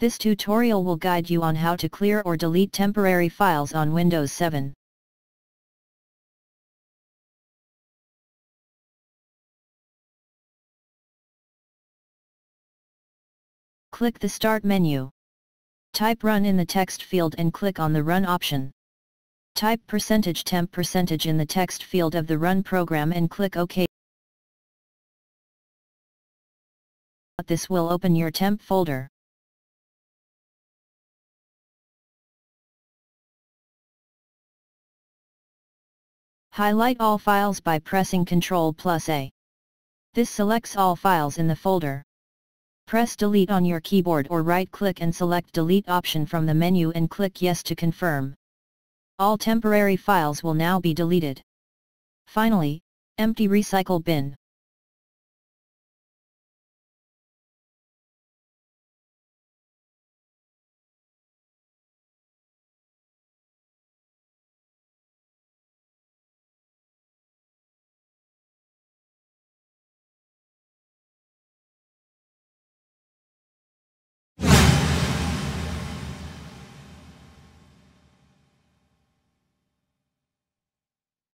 This tutorial will guide you on how to clear or delete temporary files on Windows 7. Click the Start menu. Type Run in the text field and click on the Run option. Type %temp% in the text field of the Run program and click OK. This will open your temp folder. Highlight all files by pressing Ctrl+A. This selects all files in the folder. Press Delete on your keyboard or right-click and select Delete option from the menu and click Yes to confirm. All temporary files will now be deleted. Finally, empty recycle bin.